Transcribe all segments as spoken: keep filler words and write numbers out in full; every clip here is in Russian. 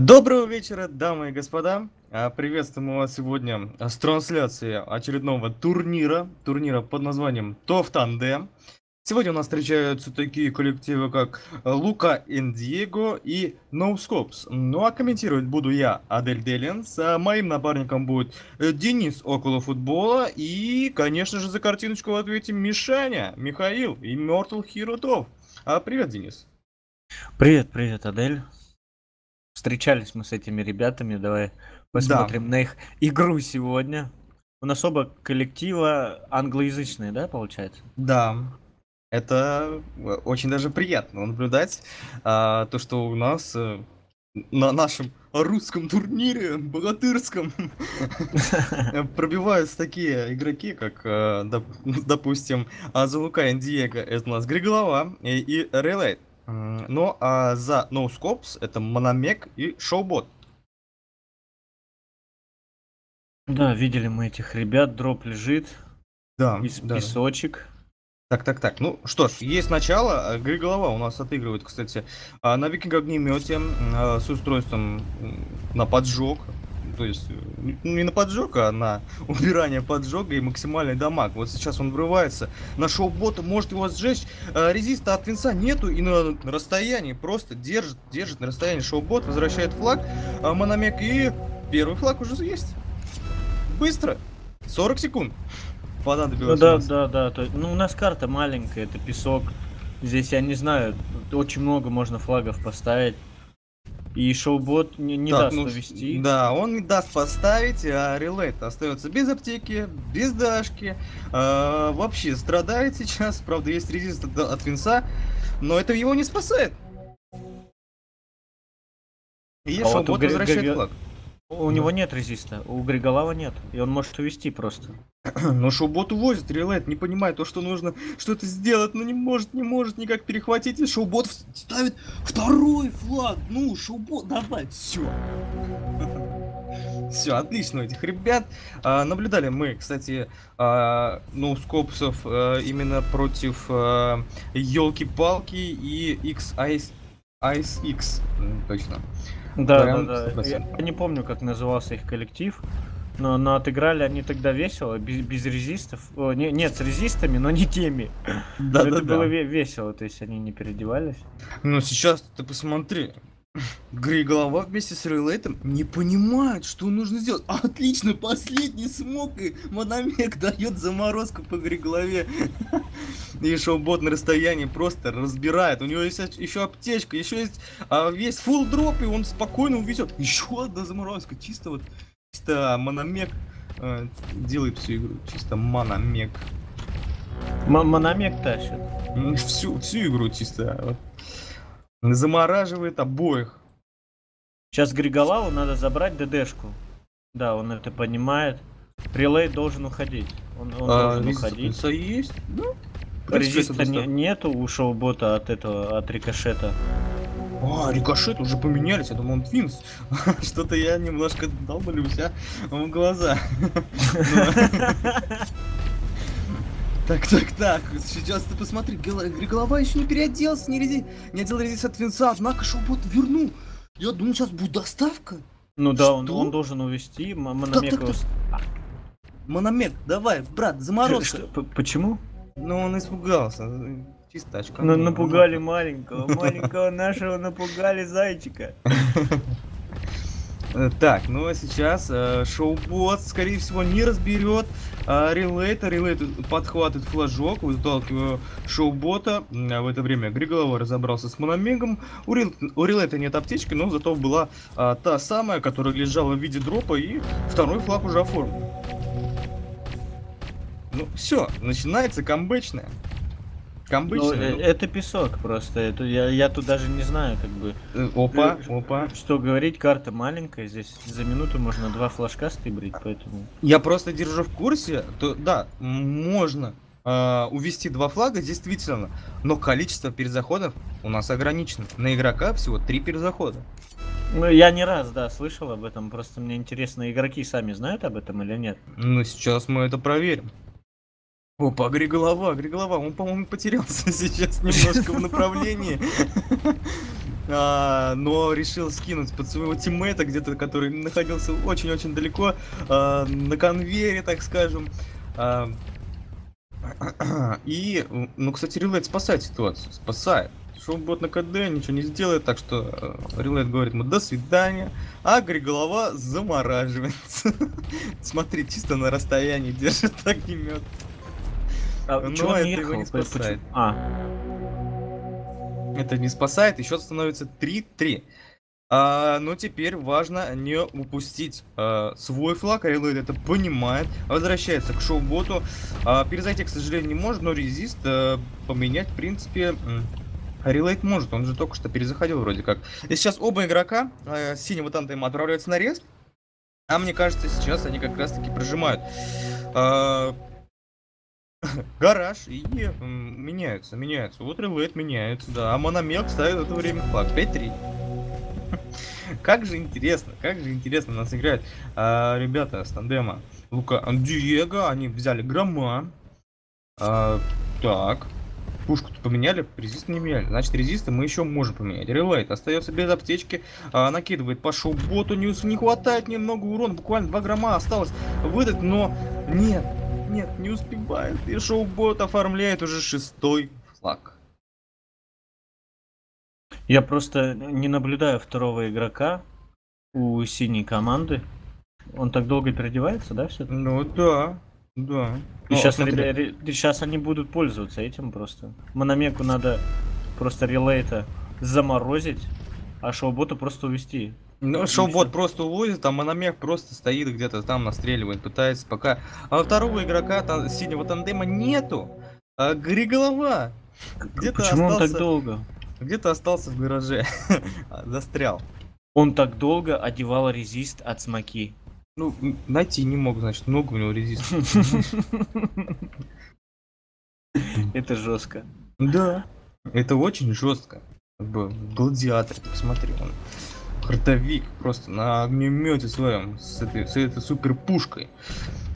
Доброго вечера, дамы и господа. Приветствуем вас сегодня с трансляции очередного турнира, турнира под названием Тофтандем. Сегодня у нас встречаются такие коллективы, как Лука энд Диего и NoScopes. Ну а комментировать буду я, Адель Деленс, а моим напарником будет Денис около футбола и, конечно же, за картиночку в ответе Мишаня, Михаил и Immortal Hero Tov. А привет, Денис. Привет, привет, Адель. Встречались мы с этими ребятами, давай посмотрим да. на их игру сегодня. У нас оба коллектива англоязычные, да, получается? Да, это очень даже приятно наблюдать, а, то, что у нас а, на нашем русском турнире, богатырском, пробиваются такие игроки, как, допустим, Лука энд Диего, это у нас Григолова и Релейт. Ну а за NoScopes это Мономек и Шоубот. Да, видели мы этих ребят, дроп лежит. Да, из да. песочек. Так, так, так. Ну что ж, есть начало. Григолова у нас отыгрывает, кстати, на викинг-огнемете с устройством на поджог. То есть не на поджог, а на убирание поджога и максимальный дамаг. Вот сейчас он врывается на Шоубота, может его сжечь. Резиста от винца нету и на расстоянии просто держит, держит на расстоянии Шоубот, возвращает флаг. Мономек и первый флаг уже есть. Быстро. сорок секунд понадобилось. Да, да, да, да. Ну, у нас карта маленькая, это песок. Здесь, я не знаю, очень много можно флагов поставить. И Шоубот не, не так, даст ну, увести. Да, он не даст поставить, а Релейт остается без аптеки, без дашки. А, вообще страдает сейчас, правда есть резист от, от винца, но это его не спасает. И а Шоубот вот возвращает Гри... флаг. У да. него нет резиста, у Григолова нет, и он может увести просто. Но Шоубот увозит, Релейт не понимает то, что нужно что-то сделать, но не может, не может никак перехватить. И Шоубот ставит второй флаг. Ну, Шоубот, давай, все. Все, отлично у этих ребят. А, наблюдали мы, кстати, а, NoScopes'ов а, именно против а, елки-палки и икс ай эс. ай эс икс, точно. Да, Прям да, да. Я не помню, как назывался их коллектив, но, но отыграли они тогда весело, без, без резистов. О, не, нет, с резистами, но не теми. Да, это да, было да. весело, то есть они не переодевались. Ну сейчас ты посмотри. Григолова вместе с Релейтом не понимает, что нужно сделать. Отлично, последний смог, и Мономек дает заморозку по Григолове. И Шоубот на расстоянии просто разбирает. У него есть еще аптечка, еще есть а, весь фулл дроп, и он спокойно увезет. Еще одна заморозка. Чисто вот чисто Мономек э, делает всю игру. Чисто Мономек. М Мономек тащит. Всю, всю игру чисто. Замораживает обоих. Сейчас Григолову надо забрать ДДшку. Да, он это понимает. Релей должен уходить. Он, он а, должен уходить. Есть? Ну, резиста не, нету у Шоубота от этого, от рикошета. А, рикошет уже поменялись, я думал, он Твинс. Что-то я немножко долблюся в глаза. Так, так, так, сейчас ты посмотри, Григолова еще не переоделся, не, рези... не одел резист от винца, однако Шоубот вернул. Я думал, сейчас будет доставка. Ну да, он, он должен увезти, Мономек. Так, так, так. Мономек, давай, брат, заморозка. Почему? Ну он испугался, чистачка. Ну, напугали маленького, маленького нашего напугали зайчика. Так, ну а сейчас э, Шоубот, скорее всего, не разберет э, Релейта. Релейт подхватывает флажок, выталкивает Шоубота. В это время Григолова разобрался с Мономегом. У, Рел... у Релейта нет аптечки, но зато была э, та самая, которая лежала в виде дропа, и второй флаг уже оформлен. Ну все, начинается камбэчная. Камбэчная. Ну, это песок просто, это, я, я тут даже не знаю как бы. Опа, опа. Что говорить, карта маленькая, здесь за минуту можно два флажка стыбрить, поэтому... Я просто держу в курсе, то да, можно э, увести два флага, действительно, но количество перезаходов у нас ограничено. На игрока всего три перезахода. Ну, я не раз, да, слышал об этом, просто мне интересно, игроки сами знают об этом или нет? Ну, сейчас мы это проверим. Опа, Григолова, Григолова, он, по-моему, потерялся сейчас немножко в направлении. а, но решил скинуть под своего тиммейта, где-то который находился очень-очень далеко, а, на конвейере, так скажем. А, и, ну, кстати, Рилейт спасает ситуацию, спасает. Шоу-бот на КД ничего не сделает, так что Рилейт говорит ему до свидания. А Григолова замораживается. Смотри, чисто на расстоянии держит огнемет. А, но это ехал, его не спасает. А. Это не спасает, еще становится три-три. А, но теперь важно не упустить а, свой флаг, Рилейт это понимает, возвращается к шоу-боту. А, перезайти, к сожалению, не может, но резист а, поменять, в принципе... Рилейт может, он же только что перезаходил вроде как. И сейчас оба игрока э, синего танта ему отправляются на рест. А мне кажется, сейчас они как раз таки прожимают э, гараж и э, меняются, меняются. Вот Рилейт меняется, да. А Мономелк ставит в это время флаг. пять-три. Как же интересно, как же интересно нас играют э, ребята с тандема. Лука, Диего, они взяли Грома. Э, так... Пушку-то поменяли, резист не меняли. Значит, резисты мы еще можем поменять. Рилейт остается без аптечки, а, накидывает по шоу-боту. Ньюсу не хватает немного урона, буквально два грамма осталось выдать, но нет, нет, не успевает. И шоу-бот оформляет уже шестой флаг. Я просто не наблюдаю второго игрока у синей команды. Он так долго переодевается, да, все-таки? Ну да. Да. И ну, сейчас, смотри... сейчас они будут пользоваться этим просто. Мономеку надо просто Рилейта заморозить, а шоу-бота просто увести. Ну, шоу-бот просто увозит, а Мономех просто стоит где-то там, настреливает, пытается пока. А второго игрока там, синего тандема нету. А Григолова. Где-то Почему остался... он так долго? Где-то остался в гараже. Застрял. Он так долго одевал резист от смоки. Ну, найти не мог, значит, много у него резиста. Это жестко. Да. Это очень жестко. Гладиатор, посмотри, он хардовик просто на огнемете своем с этой, с этой супер пушкой,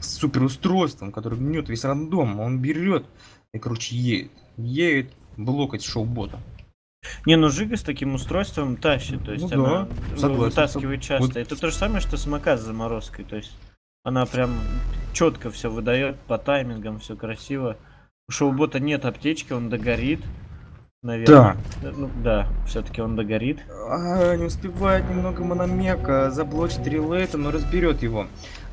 с супер устройством, который гнет весь рандом, он берет и, короче, едет, едет блокать шоу-бота. Не, ну Жига с таким устройством тащит, то есть ну, она да, вытаскивает часто. Вот. Это то же самое, что Смока с заморозкой, то есть она прям четко все выдает, по таймингам все красиво. У шоу-бота нет аптечки, он догорит, наверное. Да, ну, да все-таки он догорит. А, не успевает немного Мономека, заблочит Рилейта, но разберет его.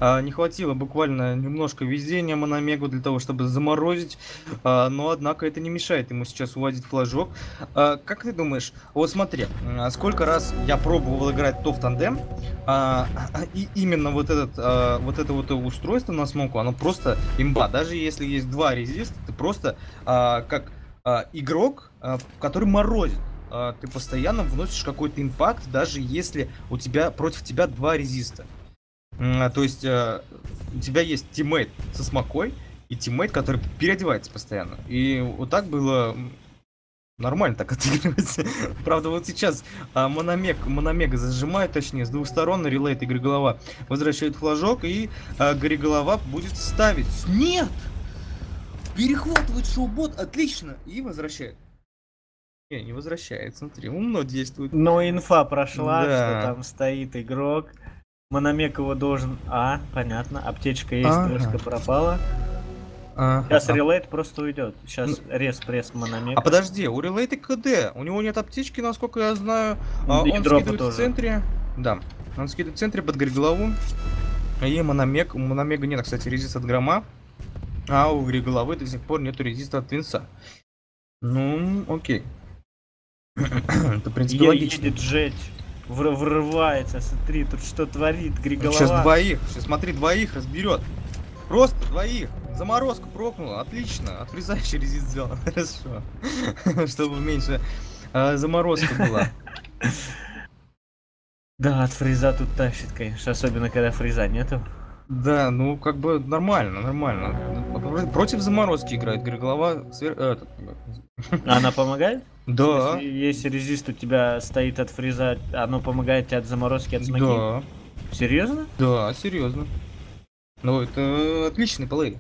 А, не хватило буквально немножко везения Мономеку для того, чтобы заморозить, а, но однако это не мешает ему сейчас уводить флажок. А, как ты думаешь, вот смотри, сколько раз я пробовал играть то в тандем, а, и именно вот, этот, а, вот это вот устройство на смоку, оно просто имба. Даже если есть два резиста, ты просто а, как а, игрок, а, который морозит. А, ты постоянно вносишь какой-то импакт, даже если у тебя против тебя два резиста. То есть э, у тебя есть тиммейт со смокой и тиммейт, который переодевается постоянно. И вот так было нормально так отыгрывается. Правда, вот сейчас э, Мономек, Мономега зажимает, точнее, с двух сторон. Рилейт и Григолова возвращает флажок, и э, Григолова будет ставить. Нет! Перехватывает шоу-бот, отлично! И возвращает. Не, не возвращает, смотри, умно действует. Но инфа прошла, да. Что там стоит игрок. Мономек его должен... А, понятно. Аптечка есть, а -а -а. Трешка пропала. А -а -а. Сейчас Рилейт просто уйдет. Сейчас ну... рез-пресс Мономек. А подожди, у Рилейта КД. У него нет аптечки, насколько я знаю. А, он скидывает тоже. в центре. Да. Он скидывает в центре под Григолову. И Мономек. У Мономега нет, кстати, резиста от Грома. А у Григоловы до сих пор нету резиста от Винса. Ну, окей. Это, в принципе, логично. Едет жечь. Врывается, смотри, тут что творит Григолова. Сейчас двоих, сейчас смотри, двоих разберет. Просто двоих. Заморозку прокнула, отлично. Отврезающий резист взял, хорошо. Чтобы меньше э, заморозка была. Да, от фреза тут тащит, конечно, особенно когда фреза нету. Да, ну как бы нормально, нормально. Против заморозки играет Григолова. Она помогает? Да. Если, если резист у тебя стоит от фреза, оно помогает тебе от заморозки, от смоки? Да. Серьезно? Да, серьезно. Ну это отличный плей.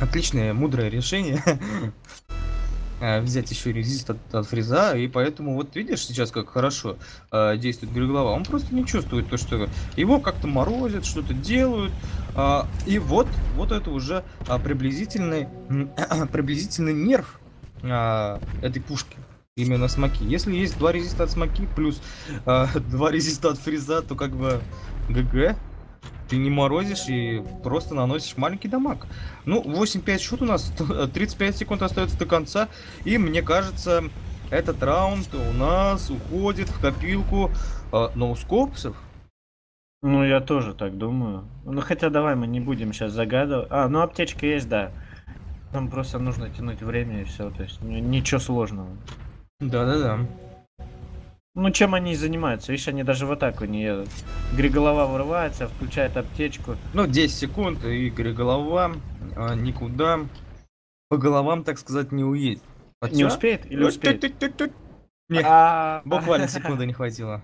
Отличное, мудрое решение. взять еще резист от, от фреза, и поэтому вот видишь сейчас, как хорошо э, действует Григлова. Он просто не чувствует то, что его как-то морозят, что-то делают, э, и вот вот это уже э, приблизительный э, приблизительный нерв э, этой пушки именно смоки. Если есть два резиста от смоки плюс э, два резиста от фреза, то как бы ГГ. Ты не морозишь и просто наносишь маленький дамаг. Ну, восемь пять шут у нас, тридцать пять секунд остается до конца. И мне кажется, этот раунд у нас уходит в копилку э, ноускопсов. Ну, я тоже так думаю. Ну, хотя давай мы не будем сейчас загадывать. А, ну аптечка есть, да. Нам просто нужно тянуть время и все. То есть ничего сложного. Да-да-да. Ну, чем они занимаются? Видишь, они даже в атаку не едут. Григолова вырывается, включает аптечку. Ну, десять секунд, и Григолова а, никуда по головам, так сказать, не уедет. Хотя... Не успеет или успеет? Нет, буквально секунды не хватило.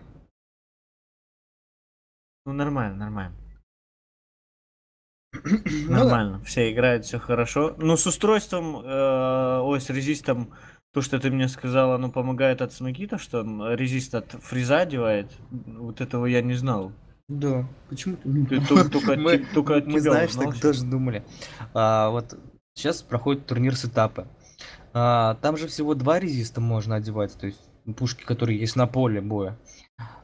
Ну, нормально, нормально. Нормально, все играют, все хорошо. Ну, с устройством, ой, с резистом... То, что ты мне сказала, оно помогает от смоки, то, что резист от фреза одевает, вот этого я не знал. Да, почему-то мы, только мы, знаешь, так тоже думали. А, вот сейчас проходит турнир с этапа. А, там же всего два резиста можно одевать, то есть пушки, которые есть на поле боя.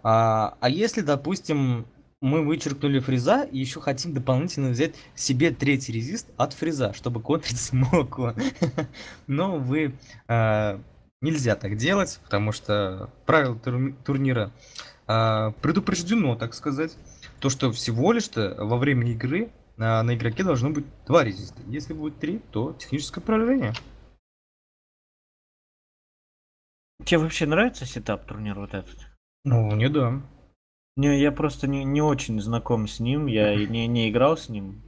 А, а если, допустим, мы вычеркнули фреза и еще хотим дополнительно взять себе третий резист от фреза, чтобы контрить смоку. Но вы э, нельзя так делать, потому что правило тур турнира э, предупреждено, так сказать, то, что всего лишь-то во время игры э, на игроке должно быть два резиста. Если будет три, то техническое проявление. Тебе вообще нравится сетап турнира вот этот? Ну, мне да. Не, я просто не, не очень знаком с ним, я не, не играл с ним,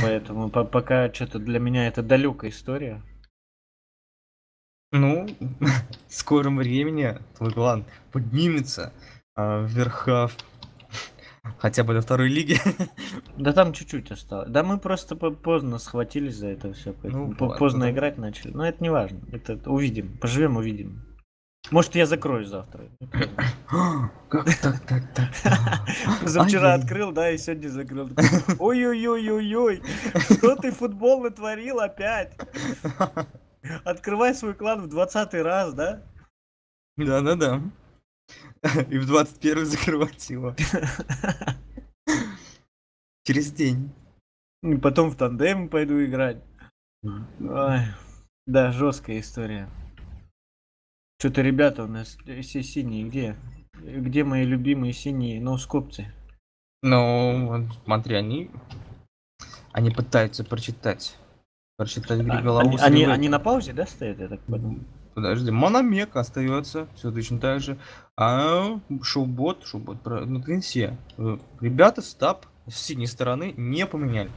поэтому по пока что-то для меня это далекая история. Ну, в скором времени твой клан поднимется а, вверх в... хотя бы до второй лиги. Да там чуть-чуть осталось. Да мы просто поздно схватились за это все, ну, поздно ладно, играть да. начали. Но это не важно, это увидим, поживем, увидим. Может, я закрою завтра. Как так, так, так. Завчера открыл, да, и сегодня закрыл. Ой-ой-ой-ой-ой. Что ты футбол натворил опять? Открывай свой клан в двадцатый раз, да? Да-да-да. И в двадцать первый закрывать его. Через день. И потом в тандем пойду играть. Ой. Да, жесткая история. Что-то, ребята, у нас все синие, где? Где мои любимые синие ноускопцы? Ну, смотри, они... Они пытаются прочитать. Прочитать Григолову. А, они, они, они на паузе, да, стоят, я так понимаю? Подожди, Мономек остается, все точно так же. А Шоубот, Шоубот, ну, Твинсе. Ребята, стаб с синей стороны не поменяли.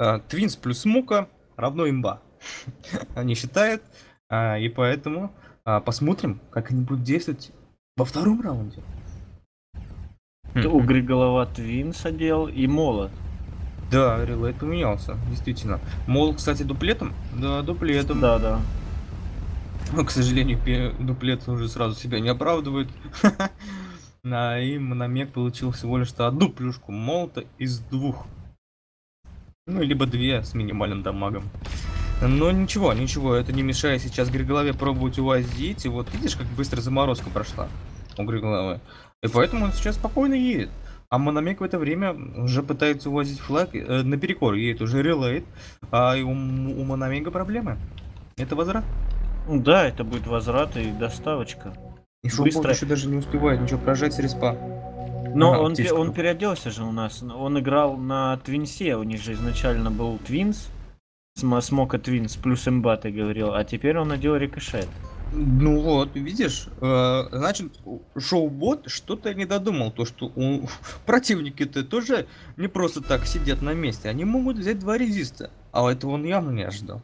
А, Твинс плюс Мука равно имба. Они считают, а, и поэтому... Посмотрим, как они будут действовать во втором раунде. У Григолова Твинс одел и Молот. Да, релейт поменялся, действительно. Мол, кстати, дуплетом? Да, дуплетом. Да, да. Но, к сожалению, дуплет уже сразу себя не оправдывает. И Мономек получил всего лишь одну плюшку Молота из двух. Ну, либо две с минимальным дамагом. Но ничего, ничего, это не мешает сейчас Григолове пробовать увозить. И вот видишь, как быстро заморозка прошла у Григоловы. И поэтому он сейчас спокойно едет. А Мономек в это время уже пытается увозить флаг э, наперекор. Едет уже релейт. А и у, у Мономека проблемы. Это возврат? Да, это будет возврат и доставочка. И Шоубот еще даже не успевает ничего прожать с респа. Но ага, он, пе он переоделся же у нас. Он играл на Твинсе. У них же изначально был Твинс. Смока Твинс плюс имба, ты говорил, а теперь он надел рикошет. Ну вот, видишь, значит, Шоубот что-то не додумал, то что у... противники-то тоже не просто так сидят на месте, они могут взять два резиста, а этого он явно не ожидал.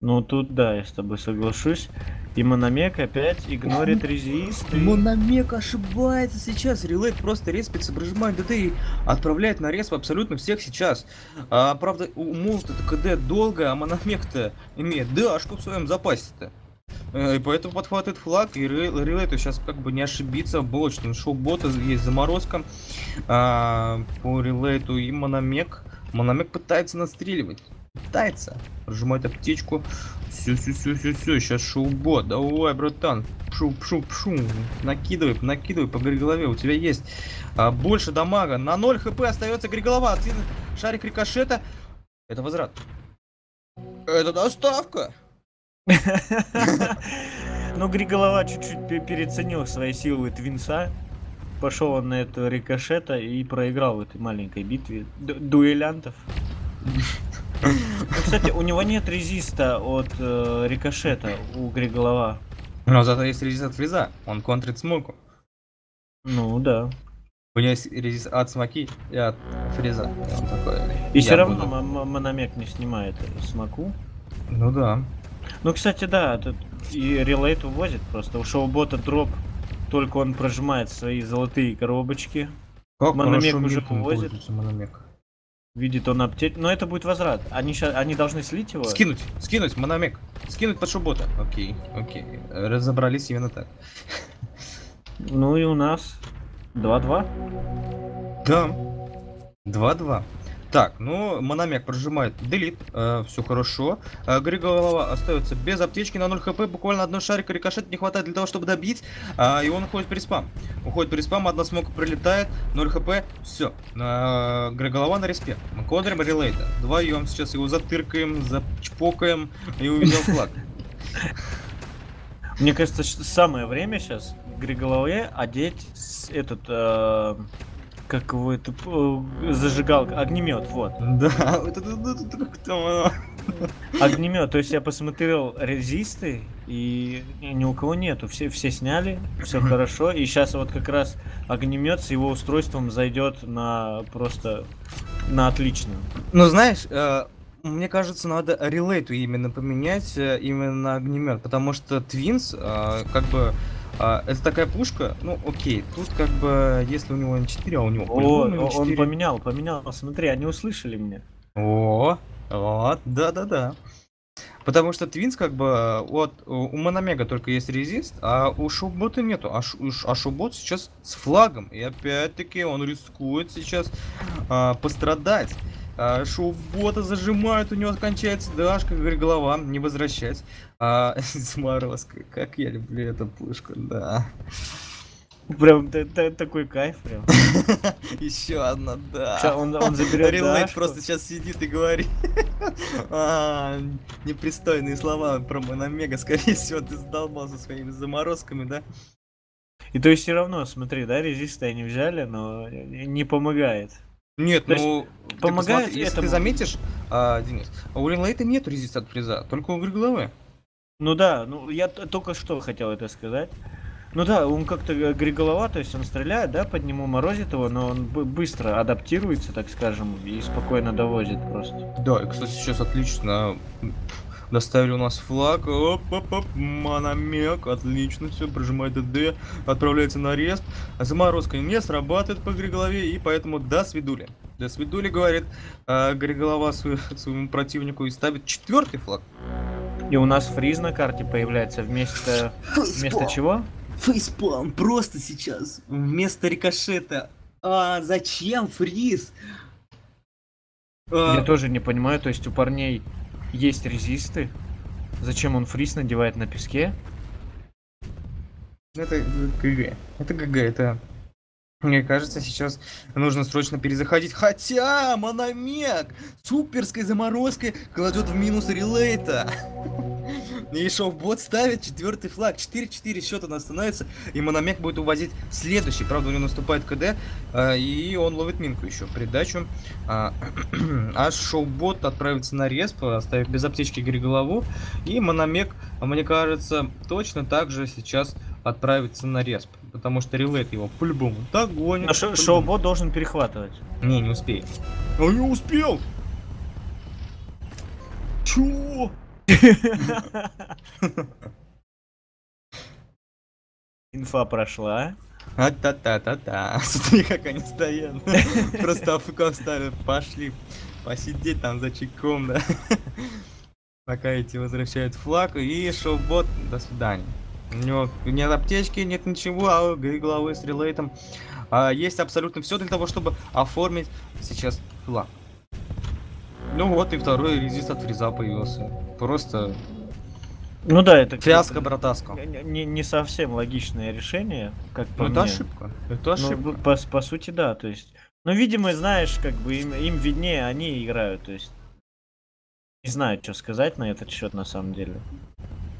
Ну тут да, я с тобой соглашусь. И Мономек опять игнорит резист. И... Мономек ошибается сейчас. Релейт просто респится, прижимает ДТ и отправляет на респ абсолютно всех сейчас. А, правда, у Молота-то КД долго, а Мономек-то имеет ДАшку в своем запасе-то. И поэтому подхватывает флаг, и Релейту сейчас как бы не ошибиться. Блочный шоу-бота, есть заморозка а, по Релейту, и Мономек. Мономек пытается настреливать. Пытается. Прожимает аптечку. Все-все-все-все-все. Сейчас шоу-бот. Давай, братан. Пшу-пшу-пшу. Накидывай, накидывай по Григолове. У тебя есть а, больше дамага. На ноль хп остается Григолова. Шарик рикошета. Это возврат. Это доставка. Но Григолова чуть-чуть переоценил свои силы Твинса. Пошел он на эту рикошета и проиграл в этой маленькой битве дуэлянтов. Кстати, у него нет резиста от рикошета у Григолова. Но зато есть резист от Фриза. Он контрит смоку. Ну да. У него есть резист от смоки и от Фриза. И все равно Мономек не снимает смоку. Ну да. Ну, кстати, да, тут и Релейт увозит просто. У шоу-бота дроп, только он прожимает свои золотые коробочки. Как Мономек уже увозит. Мономек. Видит он аптечку. Но это будет возврат. Они, ща... Они должны слить его. Скинуть, скинуть, Мономек. Скинуть под шоу-бота. Окей, окей. Разобрались именно так. Ну и у нас два-два. Да. два-два. Так, ну, Мономек прожимает делит, э, все хорошо. Э, Григолова остается без аптечки на ноль хп, буквально одной шарика рикошет не хватает для того, чтобы добить, э, и он уходит при спам. Уходит при спам, одна смока прилетает, ноль хп, все. Э, Григолова на респе. Мы кодрим Релейта. Вдвоем сейчас его затыркаем, зачпокаем и увидел флаг. Мне кажется, что самое время сейчас Григолове одеть этот... Как его это зажигалка, огнемет, вот. Да, огнемет, то есть я посмотрел резисты, и ни у кого нету, все, все сняли, все хорошо, и сейчас вот как раз огнемет с его устройством зайдет на просто на отлично. Ну знаешь, э, мне кажется, надо Релейту именно поменять, э, именно огнемет, потому что Твинс, э, как бы. А, это такая пушка, ну окей, тут как бы, если у него эм четыре, а у него... О, он, он поменял, поменял, смотри, они услышали меня. О, вот, да-да-да. Потому что Твинс как бы, вот, у Мономега только есть резист, а у шоу-бота нету, а, ш, а шоу-бот сейчас с флагом, и опять-таки он рискует сейчас а, пострадать. А, шоу-бота зажимают, у него кончается дашка, Григолова, не возвращать. А, Сморозка, как я люблю эту пушку, да. Прям да, да, такой кайф прям. Еще одна, да. Сейчас он, он заберет Релейт просто сейчас сидит и говорит а, непристойные слова про Мономега, скорее всего, ты задолбал со своими заморозками, да? И то есть все равно, смотри, да, резисты они взяли, но не помогает. Нет, то ну есть, помогает. Посмотри, если ты заметишь, а, Денис, у Релейта нет резиста от Фриза, только у Григоловы. Ну да, ну я только что хотел это сказать. Ну да, он как-то Григолова, то есть он стреляет, да, под нему морозит его, но он быстро адаптируется, так скажем, и спокойно довозит просто. Да, и кстати, сейчас отлично доставили у нас флаг. Оп-оп-оп, Мономек, отлично, все, прожимает ДД, отправляется на арест. А заморозка не срабатывает по Григолове, и поэтому до свидули. До свидули, говорит э, Григолова свой, своему противнику и ставит четвертый флаг. И у нас фриз на карте появляется вместо... Фейспалм. Вместо чего? Фейспалм, просто сейчас. Вместо рикошета. А зачем фриз? Я а... тоже не понимаю, то есть у парней есть резисты. Зачем он фриз надевает на песке? Это ГГ. Это ГГ, это... Мне кажется, сейчас нужно срочно перезаходить. Хотя Мономек суперской заморозкой кладет в минус Релейта. И шоу-бот ставит четвертый флаг. четыре-четыре счет у нас становится. И Мономек будет увозить следующий. Правда, у него наступает КД. И он ловит минку еще. Придачу. А шоу-бот отправится на респ, оставив без аптечки Григолову. И Мономек, мне кажется, точно так же сейчас отправится на респ. Потому что Релейт его по-любому так гонит. А шо шоу-бот должен перехватывать. Не, не успеет. Он не успел! Чего? Инфа прошла. А-та-та-та-та. Смотри, как они стоят. Просто афк ставят. Пошли посидеть там за чайком, да. Пока эти возвращают флаг и шоу-бот, до свидания. У него нет аптечки, нет ничего, а головы с релейтом. А, есть абсолютно все для того, чтобы оформить сейчас флаг. Ну вот и второй резист от фреза появился. Просто... Ну да, это... Фиаско, братаско. Не, не совсем логичное решение, как по ну, мне. Это ошибка. Это ошибка. Ну, по, по сути, да, то есть... Ну, видимо, знаешь, как бы им, им виднее, они играют, то есть... Не знаю, что сказать на этот счет на самом деле.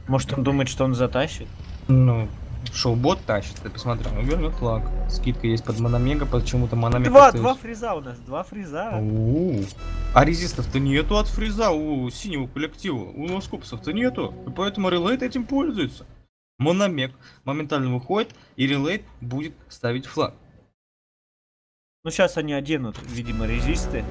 Может, он думает, что он затащит? Ну, шоу-бот тащит, ты посмотри, он вернет флаг. Скидка есть под Мономега, почему-то Мономега... Два, остается. Два фреза у нас, два фреза. У-у-у. А резистов-то нету от фреза у синего коллектива, у носкопсов-то нету, и поэтому релейт этим пользуется. Мономег моментально выходит, и релейт будет ставить флаг. Ну, сейчас они оденут, видимо, резисты.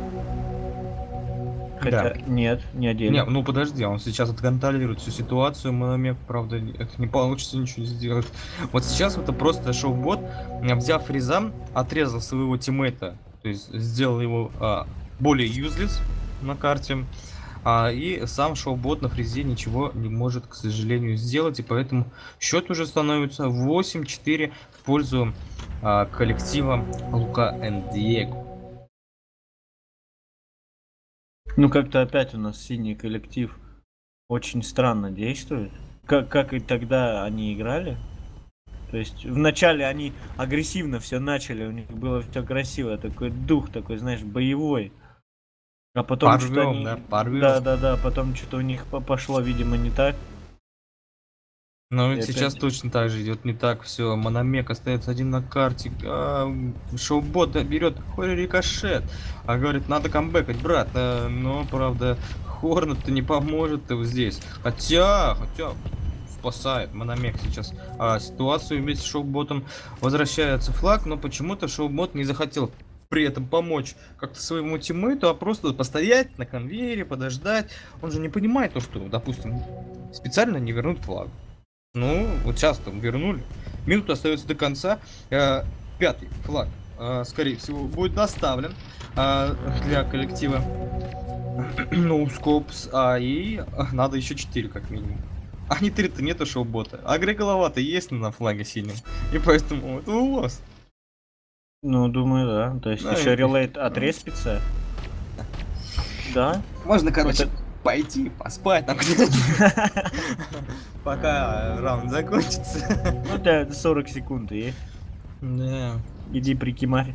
Хотя... Да. Нет, не отдельно. Не, ну подожди, он сейчас отконтролирует всю ситуацию, Мономег, правда, это не получится ничего сделать. Вот сейчас это просто шоу-бот, взяв фреза, отрезал своего тиммейта, то есть сделал его а, более юзлес на карте, а, и сам шоу-бот на фрезе ничего не может, к сожалению, сделать, и поэтому счет уже становится восемь-четыре в пользу а, коллектива Лука энд Диего. Ну как-то опять у нас синий коллектив очень странно действует, как, как и тогда они играли. То есть вначале они агрессивно все начали, у них было все красиво, такой дух такой, знаешь, боевой. А потом порвем, что они... да, порвем. Да, да, да, потом что-то у них пошло, видимо, не так. Ну сейчас опять... точно так же идет не так все. Мономег остается один на карте. А, шоу-бот берет Хори рикошет. А говорит, надо камбэкать, брат. А, но правда, Хорнет-то не поможет -то здесь. Хотя, хотя спасает Мономег сейчас а, ситуацию вместе с шоу-ботом. Возвращается флаг, но почему-то шоу-бот не захотел при этом помочь как-то своему тиммейту, а просто постоять на конвейере, подождать. Он же не понимает то, что, допустим, специально не вернут флаг. Ну, вот сейчас там вернули. Минута остается до конца. Э, пятый флаг, э, скорее всего, будет доставлен э, для коллектива NoScopes. А и надо еще четыре, как минимум. А не три-то нету шоу-бота. А голова-то есть на флаге синим. И поэтому это у вас. Ну, думаю, да. То есть да, еще релейт отреспится. Да. Да? Можно, короче... Это... Пойти, поспать там где-то, пока раунд закончится. Ну да, сорок секунд и... Да. Иди прикимарь.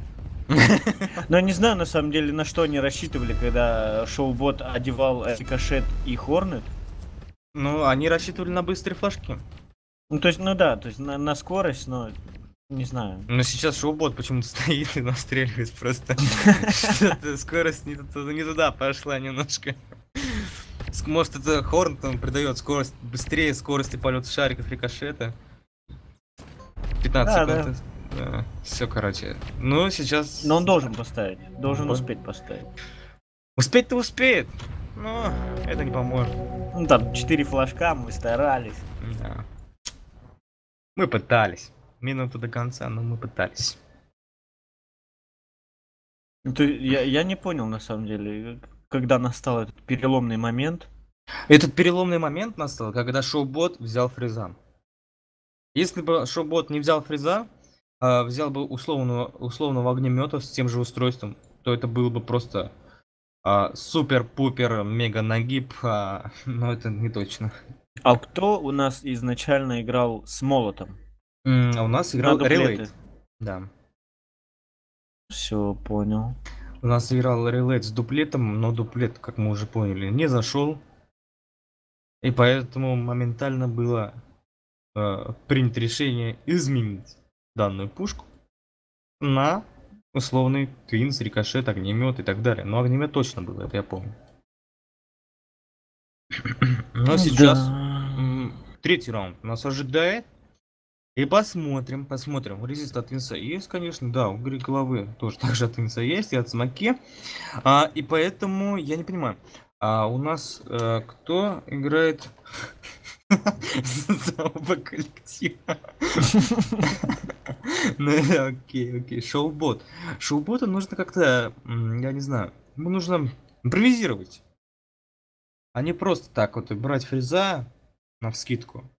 Но не знаю, на самом деле, на что они рассчитывали, когда шоу-бот одевал рикошет и хорнет. Ну, они рассчитывали на быстрые флажки. Ну, то есть, ну да, то есть на, на скорость, но... Не знаю. Но сейчас шоу-бот почему-то стоит и настреливает просто. Скорость не туда пошла немножко. Может, это Хорн там придает скорость, быстрее скорости полета шариков рикошета. пятнадцать секунд. Да, да. Да. Все, короче. Ну, сейчас... Но он должен поставить. Должен он... успеть поставить. Успеть-то успеет. Но это не поможет. Ну, там четыре флажка, мы старались. Да. Мы пытались. Минуту до конца, но мы пытались. Ты, я, я не понял, на самом деле... Когда настал этот переломный момент? Этот переломный момент настал, когда шоу-бот взял фреза. Если бы шоу-бот не взял фреза, а взял бы условного, условного огнемета с тем же устройством, то это было бы просто а, супер-пупер мега-нагиб, а, но это не точно. А кто у нас изначально играл с молотом? М а у нас играл Релейт. Да. Все, понял. У нас играл релейт с дуплетом, но дуплет, как мы уже поняли, не зашел. И поэтому моментально было э, принято решение изменить данную пушку на условный твинс, рикошет, огнемет и так далее. Но огнемет точно было, это я помню. Но сейчас да. Третий раунд нас ожидает. И посмотрим, посмотрим. Резист от Винса есть, конечно. Да, у Гри головы тоже также от Винса есть, и от Смоки. А, и поэтому, я не понимаю, а у нас а, кто играет за оба коллектива? Ну, окей, окей. Шоу-бот. Шоу-бота нужно как-то, я не знаю, ему нужно импровизировать. А не просто так вот брать фреза навскидку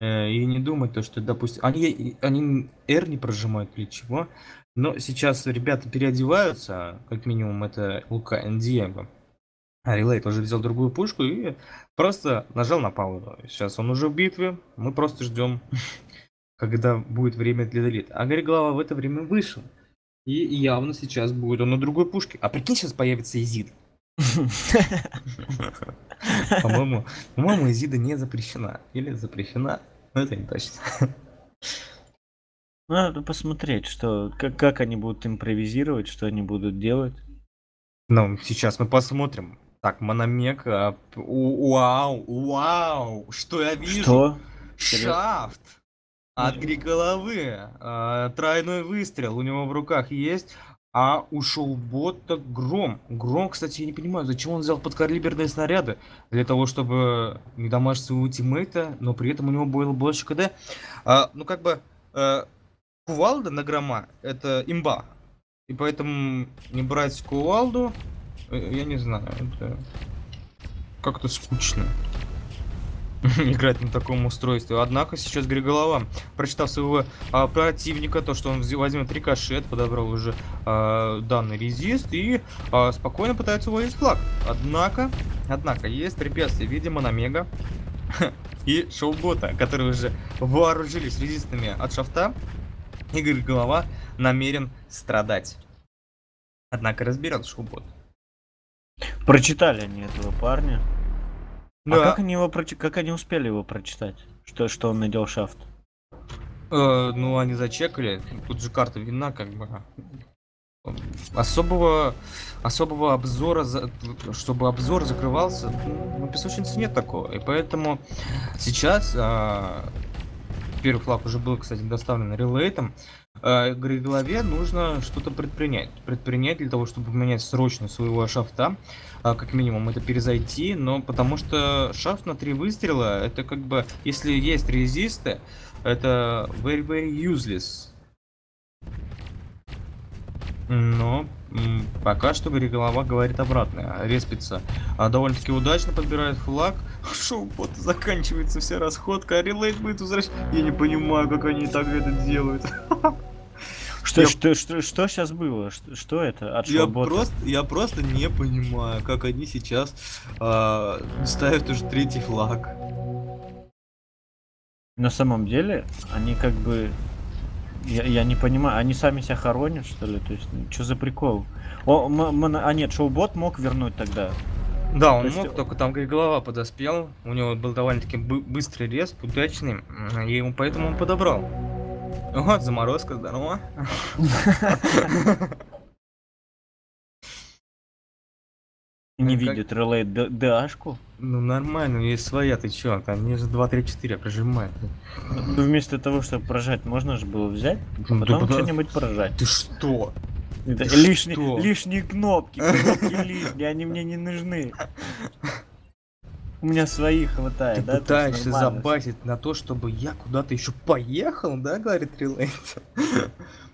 э, и не думать то, что, допустим, они, они R не прожимают или чего. Но сейчас ребята переодеваются, как минимум это Лука Ндиего. А Релей тоже взял другую пушку и просто нажал на паузу. Сейчас он уже в битве, мы просто ждем, когда будет время для Делита. А Гарри Глава в это время вышел. И явно сейчас будет он на другой пушке. А прикинь, сейчас появится Изида. По-моему, по-моему, Изида не запрещена. Или запрещена, но это не точно. Надо посмотреть, что, как, как они будут импровизировать, что они будут делать. Ну, сейчас мы посмотрим. Так, Мономек. А, у, вау, вау, что я вижу? Что? Шафт. От Гарри Головы. А, тройной выстрел у него в руках есть. А у Шоубота Гром. Гром, кстати, я не понимаю, зачем он взял подкалиберные снаряды? Для того, чтобы не дамажить своего тиммейта, но при этом у него было больше КД. А, ну, как бы, а, кувалда на грома это имба. И поэтому не брать кувалду, я не знаю, это как-то скучно играть на таком устройстве. Однако сейчас Гарри Голова, прочитав своего а, противника, то что он возьмет рикошет, подобрал уже а, данный резист и а, спокойно пытается уводить флаг. Однако, однако есть препятствие, видимо, на мега и шоубота, которые уже вооружились резистами от шафта. Гарри Голова намерен страдать. Однако разберет шоубот. Прочитали они этого парня. Да. А как они его проч... как они успели его прочитать? Что, что он надел шафт? Э, ну, они зачекали. Тут же карта видна, как бы. Особого, особого обзора, за... чтобы обзор закрывался, ну, песочницы нет такого. И поэтому сейчас... Э... Первый флаг уже был, кстати, доставлен релейтом. Э, Гарри Голове нужно что-то предпринять. Предпринять для того, чтобы поменять срочно своего шафта. Э, как минимум это перезайти. Но потому что шафт на три выстрела, это как бы... Если есть резисты, это very, very useless. Но пока что Гарри Голова говорит обратное. Респится а, довольно-таки удачно, подбирает флаг. Шоу-бот заканчивается, вся расходка, а релейт будет возвращаться. Я не понимаю, как они так это делают. Что, я... что, что, что сейчас было? Что, что это? От я, просто, я просто не понимаю, как они сейчас а, ставят уже третий флаг. На самом деле, они как бы... Я, я не понимаю, они сами себя хоронят, что ли? То есть, что за прикол? О, а нет, шоу-бот мог вернуть тогда. Да, он мог, только там Гарри Голова подоспел. У него был довольно-таки быстрый респ, удачный. И ему поэтому он подобрал. Вот, заморозка, здорово. Не видит релей ДАшку. Ну нормально, есть своя, ты чё, там ниже два три четыре прожимает. Ну вместо того, чтобы прожать, можно же было взять, потом да, что-нибудь прожать. Ты что? Это ты лишние, что? Лишние кнопки, кнопки лишние, они мне не нужны. У меня своих хватает, ты да? Ты пытаешься забасить на то, чтобы я куда-то еще поехал, да, говорит релей?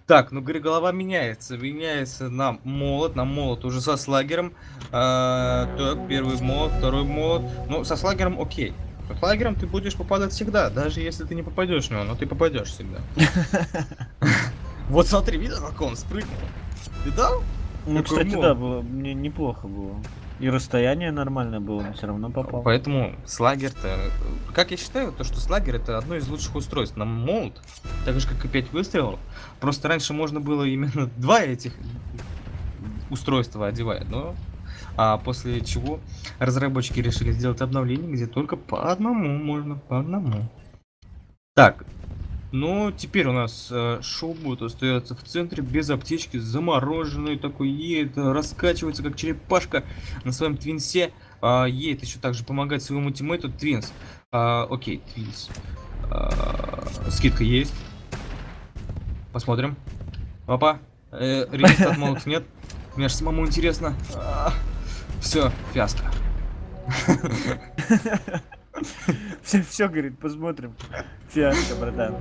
Так, ну, Гарри Голова меняется. Меняется на молот. На молот уже со слагером. А, так, первый молот, второй молот. Ну, со слагером окей. Со слагером ты будешь попадать всегда. Даже если ты не попадешь в него, но ты попадешь всегда. Вот смотри, видел, как он спрыгнул? Видал? Ну, кстати, да, было мне неплохо было. И расстояние нормальное было, но все равно попал. Поэтому слагер-то... Как я считаю, то, что слагер это одно из лучших устройств на молот. Так же, как и пять выстрелов. Просто раньше можно было именно два этих устройства одевать, но а после чего разработчики решили сделать обновление, где только по одному можно, по одному. Так, ну теперь у нас э, шоу-бот остается в центре без аптечки, замороженный такой, едет, раскачивается как черепашка на своем твинсе, э, едет еще также помогать своему тиммейту твинс. Э, окей, твинс. Э, скидка есть. Посмотрим. Опа. Э, релиз от молот нет. Мне же самому интересно. А, все, фиаско. Все, все, говорит, посмотрим. Фиаско, братан.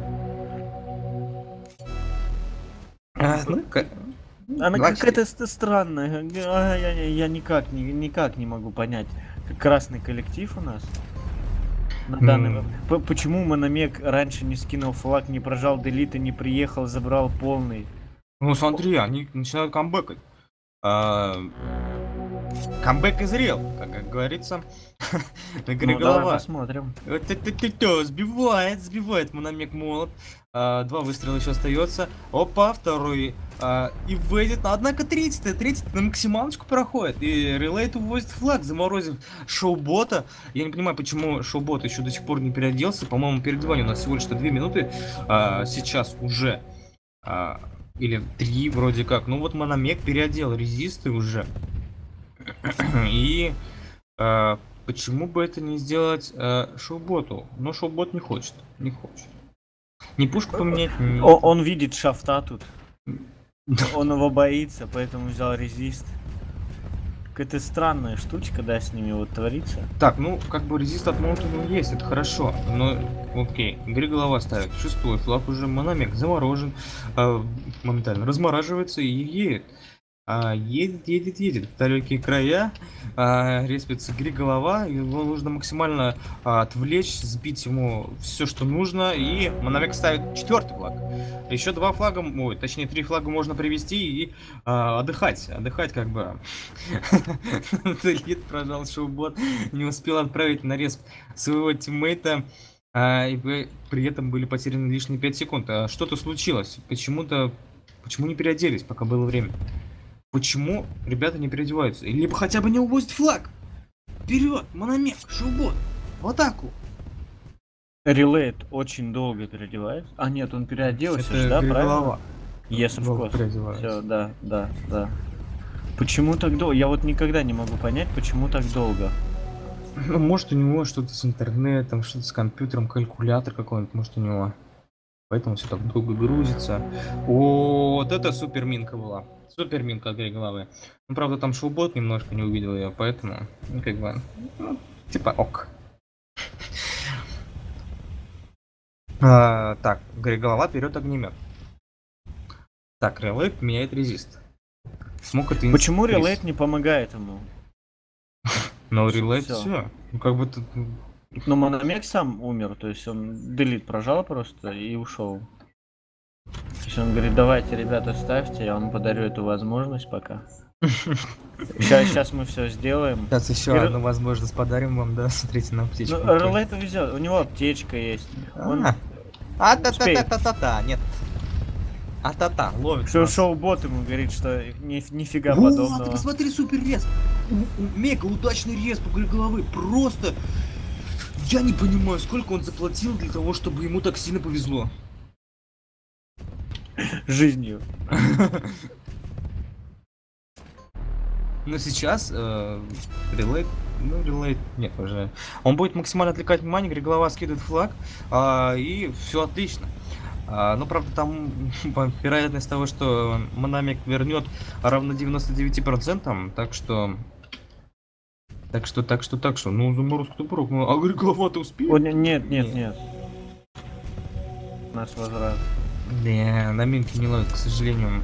Она какая-то странная. Я никак не могу понять. красный коллектив у нас. На данный момент. Почему Мономек раньше не скинул флаг, не прожал делита, не приехал, забрал полный? Ну смотри, они начинают камбэкать. А... Камбэк изрел, как, как говорится. Ну, давай посмотрим. Сбивает, сбивает Мономек молот. А, два выстрела еще остается. Опа, второй. А, и выйдет. Однако тридцать, тридцать на максималочку проходит. И Релейт увозит флаг, заморозив шоу-бота. Я не понимаю, почему шоу-бот еще до сих пор не переоделся. По-моему, переодевание у нас всего лишь две минуты. А, сейчас уже. А, или три вроде как. Ну вот Мономек переодел резисты уже. И э, почему бы это не сделать э, шоу-боту? Но шоу-бот не хочет, не хочет. Не пушку поменять. Не... О, он видит шафта тут. Он его боится, поэтому взял резист. Какая-то странная штучка, да, с ними вот творится. Так, ну как бы резист от молота есть, это хорошо. Но, окей, Игорь голова ставит. Шестой флаг уже, Мономек заморожен, э, моментально размораживается и едет. А, едет, едет, едет в далекие края, а, респится Гри голова, его нужно максимально а, отвлечь, сбить ему все, что нужно, и Мономек ставит четвертый флаг. Еще два флага, ой, точнее три флага можно привести и а, отдыхать, отдыхать как бы. Делит прожал шоу-бот, не успел отправить на респ своего тиммейта. А, и при этом были потеряны лишние пять секунд. А что-то случилось, почему-то, почему не переоделись, пока было время? Почему ребята не переодеваются? Либо хотя бы не увозят флаг. Вперед, Мономек, шоу-бот, в атаку. Релейт очень долго переодевается. А нет, он переоделся, это же, да, правильно? Yes, of course. Все, да, да, да. Почему так долго? Я вот никогда не могу понять, почему так долго. Ну, может у него что-то с интернетом, что-то с компьютером, калькулятор какой-нибудь, может у него. Поэтому все так долго грузится. О, вот это суперминка была. Суперминка от Гри головы. Ну, правда, там шоу-бот немножко не увидел ее, поэтому, ну, как бы, ну, типа, ок. А, так, Гри голова берет огнемет. Так, Релейт меняет резист. Смог это... Почему Релейт не помогает ему? Ну, Релейт все. Ну, как бы тут... Ну, Мономек сам умер, то есть он делит прожал просто и ушел. То есть он говорит, давайте, ребята, ставьте, я вам подарю эту возможность пока. Сейчас, сейчас мы все сделаем. Сейчас еще Р... одну возможность подарим вам, да, смотрите на аптечку. Ну, Релейт везет, у него аптечка есть. Он... А, а та та та та та та нет. А та та ловит. Что шоу-бот ему говорит, что ни, нифига ну, подобного. Ты посмотри, супер рез. Мега удачный рез по головы, просто... Я не понимаю, сколько он заплатил для того, чтобы ему так сильно повезло. Жизнью. Но сейчас Релейт, ну Релейт, нет уже. Он будет максимально отвлекать внимание, Гри голова скидывает флаг, и все отлично. Но правда там вероятность того, что Мономек вернет, равно девяноста девяти процентам, так что... Так что, так что, так что, ну заморозку-то порог, ну, а Гри голова-то успел? Нет, нет, нет, нет. Наш возврат. Не, на минке не ловит, к сожалению.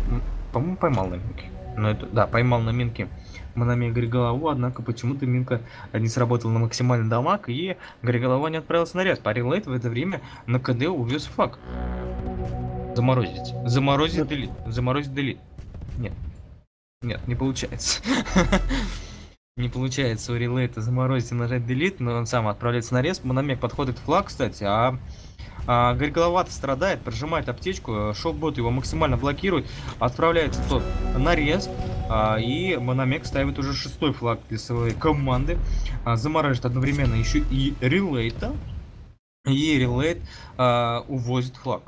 По-моему, поймал на минке. Но это, да, поймал на минке Мономек Гри голову, однако почему-то минка не сработала на максимальный дамаг, и Гри голова не отправился на ряд. Релейт в это время на КД увез флаг. Заморозить. Заморозить делит. Заморозить делит. Нет. Нет, не получается. Не получается у Релейта заморозить и нажать делит, но он сам отправляется на респ. Мономек подходит флаг, кстати, а, а Гри голова-то страдает, прожимает аптечку, шоу-бот его максимально блокирует, отправляется тот на респ, а, и Мономек ставит уже шестой флаг для своей команды, а, замораживает одновременно еще и Релейта, и Релейт а, увозит флаг.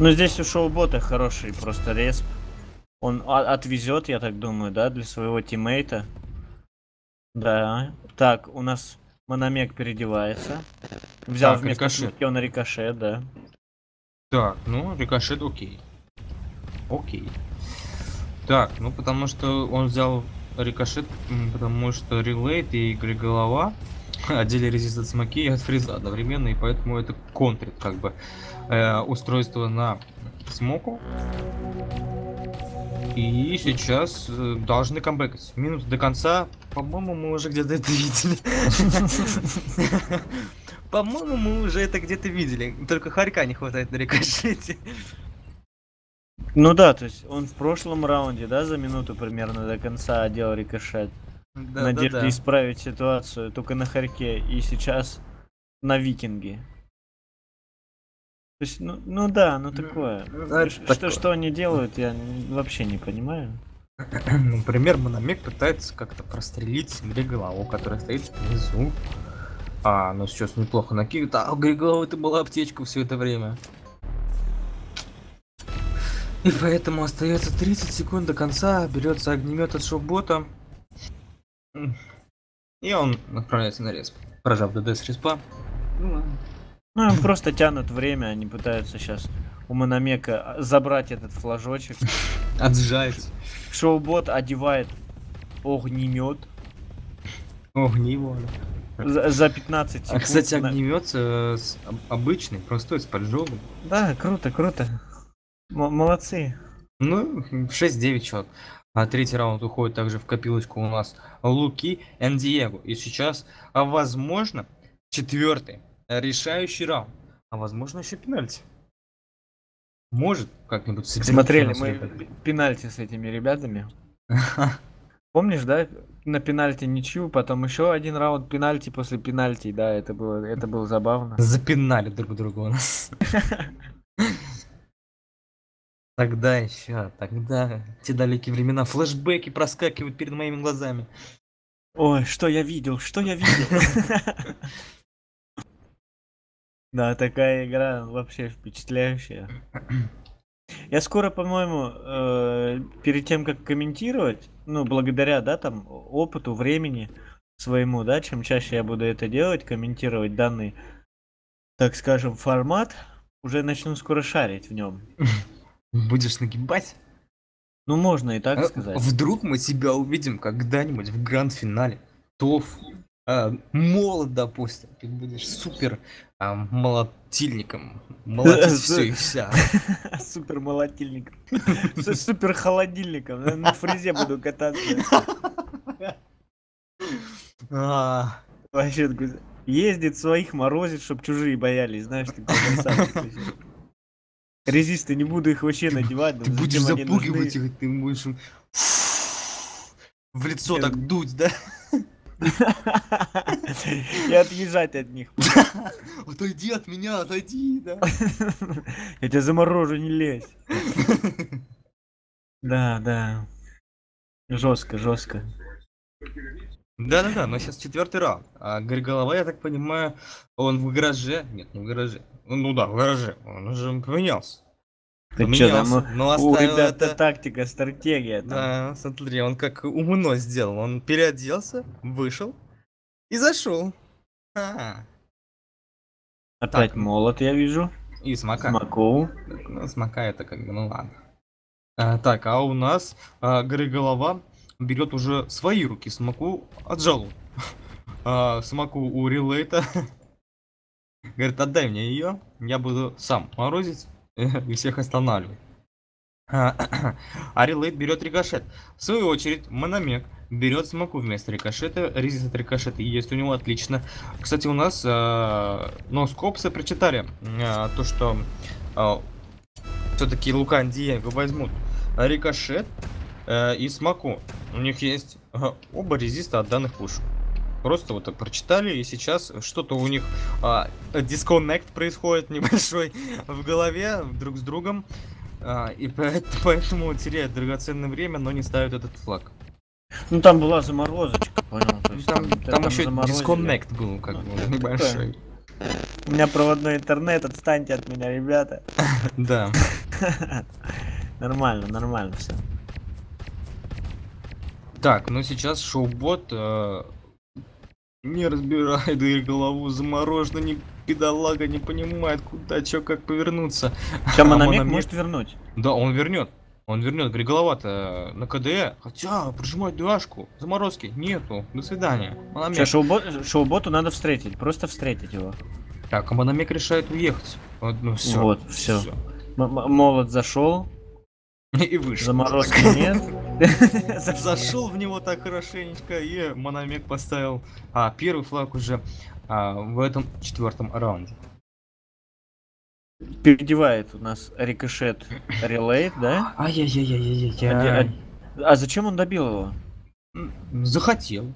Ну здесь у шоу-бота хороший просто респ, он отвезет, я так думаю, да, для своего тиммейта. Да, так, у нас Мономек переодевается. Взял так, вместо шутки он рикошет, да. Так, ну, рикошет окей. Окей. Так, ну потому что он взял рикошет, потому что Релейт и Гри голова отдели резист от смоки и от фриза одновременно, и поэтому это контрит, как бы, э, устройство на смоку. И сейчас должны камбэкать. Минуты до конца. По-моему, мы уже где-то это видели. По-моему, мы уже это где-то видели. Только Харька не хватает на рикошете. Ну да, то есть он в прошлом раунде, да, за минуту примерно до конца делал рикошет. Да, надежда да, да. исправить ситуацию только на Харьке. И сейчас на Викинге. То есть, ну, ну да, ну такое. Ну, что, такое. Что они делают, я вообще не понимаю. Например, Мономек пытается как-то прострелить Григолову, которая стоит внизу. А, ну сейчас неплохо накидывает. А у Григоловой это была аптечка все это время. И поэтому остается тридцать секунд до конца. Берется огнемет от шоу-бота. И он отправляется на респ. Прожав ДД с респа. Ну, им просто тянут время, они пытаются сейчас у Мономека забрать этот флажочек. Отжать. Шоубот одевает огнемет. Огнево. За, за пятнадцать секунд. А, кстати, огнемет э, обычный, простой, с поджогом. Да, круто, круто. М молодцы. Ну, шесть девять счет. А третий раунд уходит также в копилочку у нас Луки и Диего. И сейчас, возможно, четвертый. Решающий раунд. А возможно еще пенальти. Может как-нибудь... Смотрели мы ребятами. Пенальти с этими ребятами. Помнишь, да? На пенальти ничью, потом еще один раунд пенальти после пенальти. Да, это было, это было забавно. Запинали друг друга у нас. Тогда еще, тогда те далекие времена. Флэшбэки проскакивают перед моими глазами. Ой, что я видел, что я видел. Да, такая игра вообще впечатляющая. Я скоро, по-моему, э, перед тем, как комментировать, ну, благодаря, да, там, опыту, времени своему, да, чем чаще я буду это делать, комментировать данный, так скажем, формат, уже начну скоро шарить в нем. Будешь нагибать? Ну, можно и так а сказать. Вдруг мы тебя увидим когда-нибудь в гранд-финале. Тоф. А, молот, допустим, ты будешь супер а, молотильником, молотить все и вся. Супер молотильником, супер холодильником, на фрезе буду кататься. Вообще ездит своих морозит, чтобы чужие боялись, знаешь, ты резисты не буду их вообще надевать. Ты будешь запугивать их, ты будешь в лицо так дуть, да? И отъезжать от них. Отойди от меня, отойди, да. Я тебя заморожу, не лезь. Да, да. Жестко, жестко. Да, да, да, но сейчас четвертый раунд. А Григолова, я так понимаю, он в гараже. Нет, не в гараже. Ну да, в гараже. Он уже поменялся. Ты что, там, но у ребята это... тактика, стратегия. Там. Да, смотри, он как умно сделал. Он переоделся, вышел и зашел. А-а-а. Опять так. Молот, я вижу. И смока. Смокову. Ну, смока это как бы, ну ладно. А, так, а у нас а, Григолова берет уже в свои руки смоку отжалу. А, смоку у Релейта. Говорит, отдай мне ее, я буду сам морозить. И всех останавливает. А Релейт берет рикошет. В свою очередь, Мономек берет смоку вместо рикошета. Резист от рикошета есть у него, отлично. Кстати, у нас э, носкопсы прочитали э, то, что э, все-таки Лука и Диего возьмут рикошет э, и смоку. У них есть э, оба резиста от данных пушек. Просто вот так прочитали, и сейчас что-то у них дисконнект а, происходит небольшой в голове друг с другом. А, и поэтому, поэтому теряют драгоценное время, но не ставят этот флаг. Ну там была заморозочка, понял? То есть, там, там, там, там еще дисконнект был, как ну, бы, небольшой. Такое. У меня проводной интернет, отстаньте от меня, ребята. Да. Нормально, нормально все. Так, ну сейчас шоу-бот... Не разбирает их голову, заморожена, не педалага, не понимает, куда, чё, как повернуться. Сейчас Мономек может вернуть. Да, он вернет. Он вернет. Григолова-то на КДЭ. Хотя, прижимать дуашку. Заморозки нету. До свидания. Сейчас шоу-боту надо встретить. Просто встретить его. Так, а Мономек решает уехать. Вот, ну, все. Вот, все. Молот зашел. И вышел. Заморозки нет. Зашел в него так хорошенечко и Мономек поставил а, первый флаг уже а, в этом четвертом раунде. Передевает у нас рикошет релейт, да? Ай-яй-яй-яй-яй-яй. А зачем он добил его? Захотел.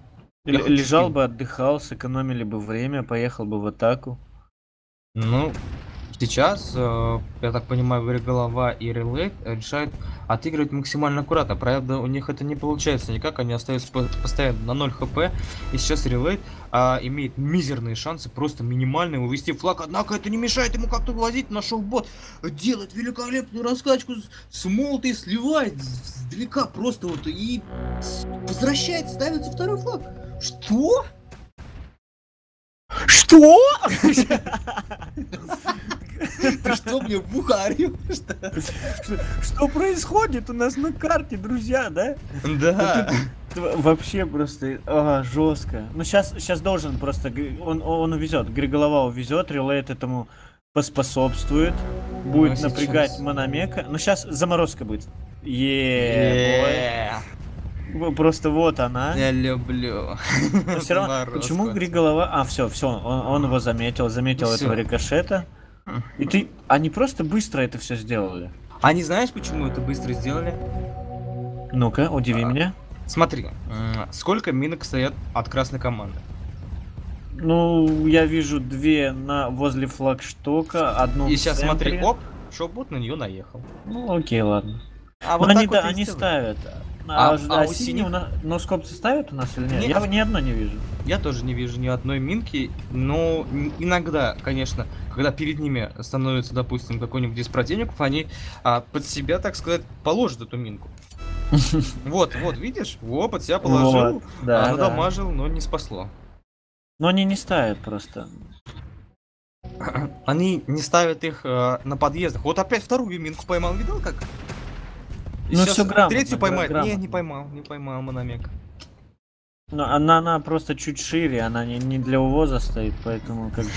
Л лежал бы, отдыхал, сэкономили бы время, поехал бы в атаку. Ну, сейчас, э, я так понимаю, Варяголова и Релейт решают отыгрывать максимально аккуратно. Правда, у них это не получается никак, они остаются постоянно на ноль хп. И сейчас Релейт э, имеет мизерные шансы, просто минимальные, увести флаг. Однако это не мешает ему как-то глазить. Нашел бот, делает великолепную раскачку с молотой и сливает сдалека просто вот и возвращает, ставится второй флаг. Что? Что? Ты что мне в ухо орешь? Что происходит у нас на карте, друзья, да? Да. Вообще просто жестко. Ну сейчас сейчас должен просто он он увезет, Григолова увезет, Релейт этому поспособствует, будет напрягать Мономека. Но сейчас заморозка будет. Еее. Просто вот она. Я люблю. Все равно, почему Григолова... А, все, все, он, он его заметил, заметил все. Этого рикошета. И ты... Они просто быстро это все сделали. А не знаешь, почему это быстро сделали? Ну-ка, удиви а, меня. Смотри, сколько минок стоят от красной команды? Ну, я вижу две на... возле флагштока, одну. И сейчас центре. Смотри, оп, шоп-бот на нее наехал. Ну, окей, ладно. А вот они, вот да, они ставят... А, а, а, а у синих... Но скопцы ставят у нас или нет? нет? Я ни одной не вижу. Я тоже не вижу ни одной минки, но иногда, конечно, когда перед ними становится, допустим, какой-нибудь из противников, они а, под себя, так сказать, положат эту минку. Вот, вот, видишь? Во, под себя положил, надамажил, но не спасло. Но они не ставят просто. Они не ставят их на подъездах. Вот опять вторую минку поймал, видел как? И ну все грамотно. Третью поймает? Не, не поймал, не поймал Мономек. Но она, она просто чуть шире, она не, не для увоза стоит, поэтому как бы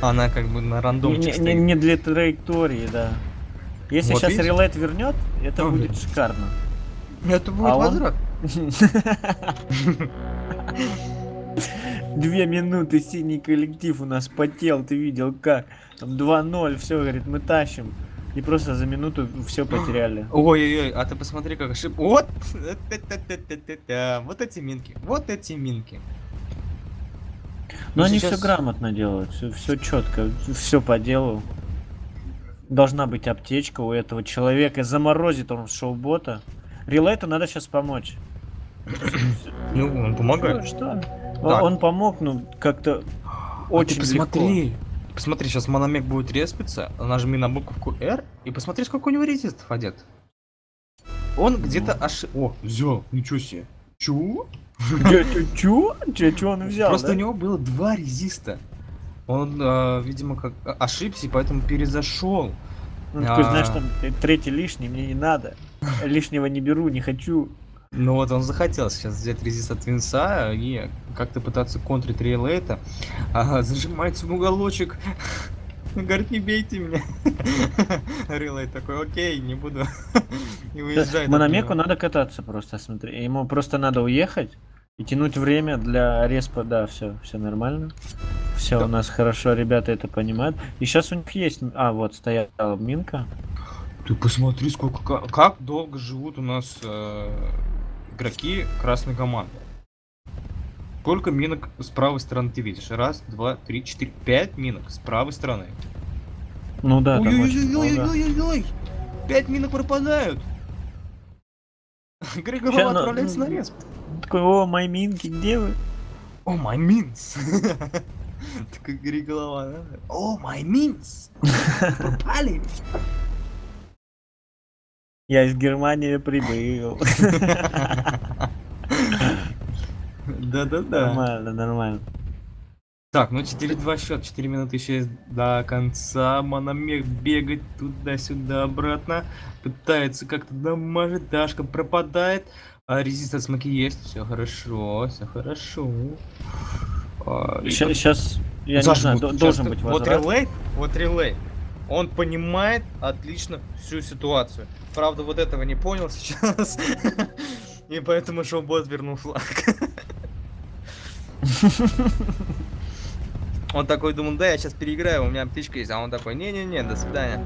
он... Она как бы на рандомчик не, не, не для траектории, да. Если вот сейчас видишь? Релейт вернет, это он будет видит. Шикарно. Это будет а возврат. Две минуты синий коллектив у нас потел, ты видел как? Там два ноль, все, говорит, мы тащим. И просто за минуту все потеряли. Ой-ой-ой, а ты посмотри, как ошибка. Вот! Вот эти минки. Вот эти минки. Но, Но они сейчас... все грамотно делают, все, все четко, все по делу. Должна быть аптечка у этого человека. Заморозит он шоу-бота. Релейту надо сейчас помочь. Ну, он помогает. Что? Да. Он помог, ну как-то очень а посмотри. Легко. Посмотри, сейчас Мономек будет респиться, нажми на буковку R и посмотри, сколько у него резистов одет. Он где-то аж... О, взял, ничего себе. Чё? Чё? Чё он взял? Просто у него было два резиста. Он, видимо, как ошибся, поэтому перезашел. Ну, такой, знаешь, там третий лишний, мне не надо. Лишнего не беру, не хочу. Ну вот он захотел сейчас взять резист от Винса и как-то пытаться контрить Релейта. Ага, зажимается в уголочек. Говорит, не бейте меня. Релейт такой, окей, не буду. И уезжает. Мономеку надо кататься просто, смотри. Ему просто надо уехать и тянуть время для респа. Да, все, все нормально. Все да. У нас хорошо, ребята это понимают. И сейчас у них есть... А, вот, стояла минка. Ты посмотри, сколько... Как, как долго живут у нас... Э... игроки красной команды. Сколько минок с правой стороны ты видишь? Раз, два, три, четыре, пять минок с правой стороны. Ну да. Ой-ой-ой-ой-ой-ой-ой! Пять минок пропадают. Григолова отправляется на респ. Такой, о, мои минки, где вы? О, май минс. Такой Григолова, да? О, май минс. Пропали. Я из Германии прибыл. Да-да-да. Нормально, нормально. Так, ну четыре-два счет, четыре минуты еще до конца. Мономех бегает туда-сюда, обратно. Пытается как-то дамажить, Дашка пропадает. А резист от смоки есть, все хорошо, все хорошо. Сейчас, я не знаю, должен быть возврат. Вот Релейт, вот Релейт. Он понимает отлично всю ситуацию. Правда, вот этого не понял сейчас. И поэтому шоу-бот вернул флаг. Он такой думал, да, я сейчас переиграю, у меня птичка есть. А он такой, не-не-не, до свидания.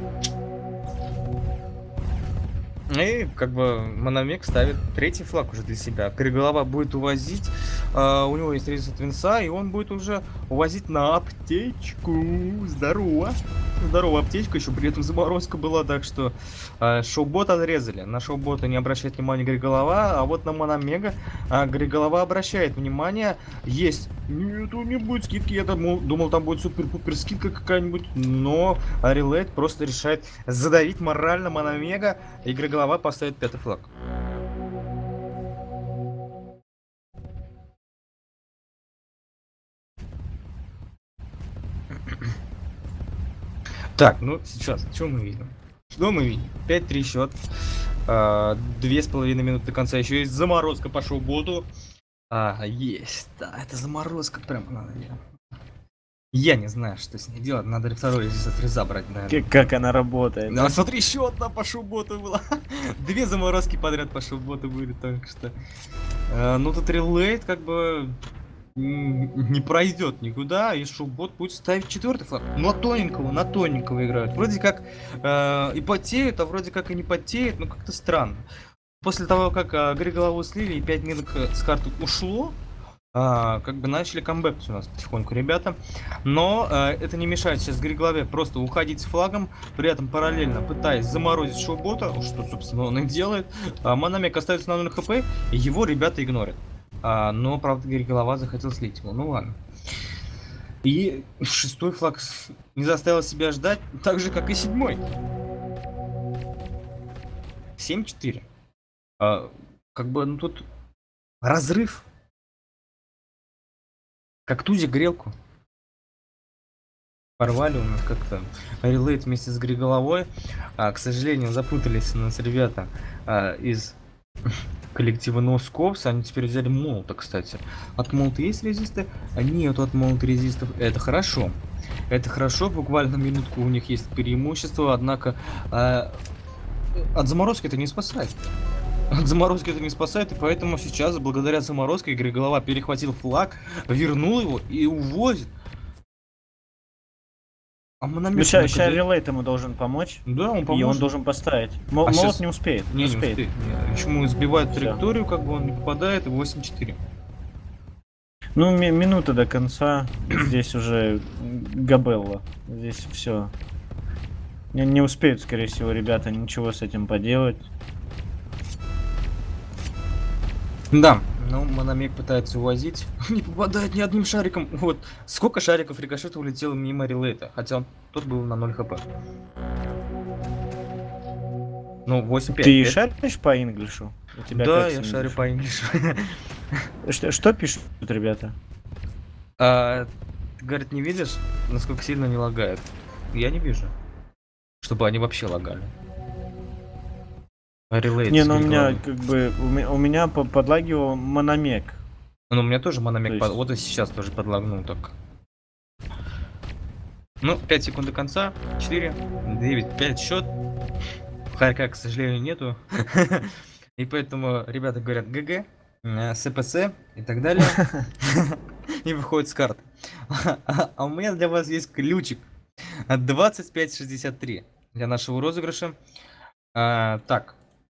И как бы Манамек ставит третий флаг уже для себя. Крыголова будет увозить, э, у него есть рейс от Винса, и он будет уже увозить на аптечку. Здорово. Здорово, аптечка, еще при этом заморозка была, так что э, шоу-бот отрезали. На шоу-бота не обращает внимания Григолова, а вот на Манамега э, Григолова обращает внимание. Есть. Нет, не будет скидки, я думал, думал там будет супер-пупер скидка какая-нибудь, но Релейт просто решает задавить морально Манамега, и Григолова поставит пятый флаг. Так, ну сейчас, что мы видим? Что мы видим? пять-три счет. Две с половиной минуты до конца. Еще есть заморозка по шоу-боту. А, есть. Да, это заморозка прям надо. Я не знаю, что с ней делать. Надо второй здесь от Реза брать, наверное. Как, как она работает? Ну, а смотри, еще одна по шоу-боту была. Две заморозки подряд по шоу-боту были только что. А, ну тут Релейт как бы... не пройдет никуда, и шоу-бот будет ставить четвертый флаг. На тоненького, на тоненького играют. Вроде как э, и потеют, а вроде как и не потеют, но как-то странно. После того, как э, Григолову слили и пять минут с карты ушло, э, как бы начали камбэкать у нас потихоньку, ребята. Но э, это не мешает сейчас Григолове просто уходить с флагом, при этом параллельно пытаясь заморозить шоу-бота, что, собственно, он и делает. Э, Манамек остается на ноль хп, и его ребята игнорят. А, но, правда, Григолова захотел слить его. Ну ладно. И шестой флаг не заставил себя ждать, так же, как и седьмой. семь-четыре. А, как бы, ну тут разрыв. Как тузик грелку. Порвали у нас как-то Релейт вместе с Григоловой. А, к сожалению, запутались у нас ребята а, из... коллектива NoScops, они теперь взяли молота, кстати. От молота есть резисты? А нет, от молота резистов. Это хорошо. Это хорошо, буквально минутку у них есть преимущество, однако э, от заморозки это не спасает. От заморозки это не спасает, и поэтому сейчас, благодаря заморозке, Григолова перехватил флаг, вернул его и увозит. А Манамек, ну, ща, ща Релейт ему должен помочь. Да, он поможет. И он должен поставить. М а молот сейчас... не успеет. Не, не успеет. Не успеет. Почему сбивает траекторию, как бы он не попадает, и восемь-четыре. Ну, ми минута до конца. Здесь уже Габелла. Здесь все. Не, не успеют, скорее всего, ребята ничего с этим поделать. Да. Ну, Манамек пытается увозить. Не попадает ни одним шариком. Вот. Сколько шариков рикошета улетело мимо Релейта. Хотя он тут был на ноль хп. Ну, восемь-пять. Ты шаришь по инглишу? Да, я шарю по инглишу. Что, что пишут тут ребята? А, ты, говорит, не видишь, насколько сильно они лагают? Я не вижу. Чтобы они вообще лагали. Релейт, не, ну у меня как бы у меня подлагивал Манамек. Ну у меня тоже Манамек есть... под... вот и сейчас тоже подлагнул так. Ну, пять секунд до конца. четыре, девять, пять счет. Харька, к сожалению, нету. И поэтому ребята говорят ГГ, СПС и так далее. И выходит с карты. А у меня для вас есть ключик. двадцать пять шестьдесят три для нашего розыгрыша. Так.